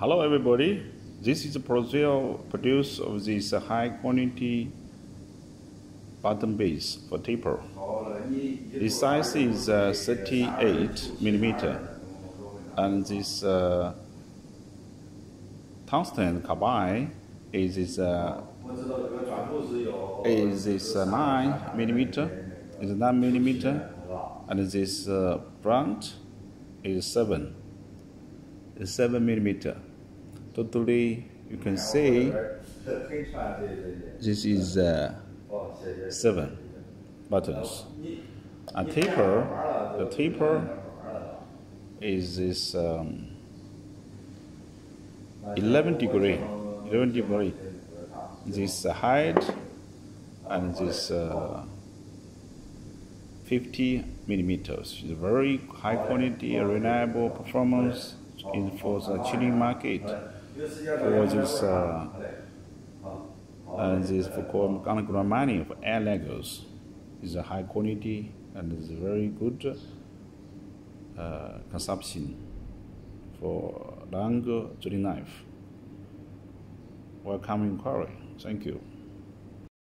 Hello everybody, this is a produce of this high quality button base for taper. The size is 38 mm, and this tungsten carbide is this 9 mm, is 9 mm, and this front is 7 mm. Totally, you can say this is 7 buttons. And the taper is this 11 degree. This height and this 50 mm. It's very high quality, reliable performance in for the chilling market, for this and this for underground mining for air Legos. Is a high quality and is very good consumption for long drilling knife. Welcome inquiry. Thank you.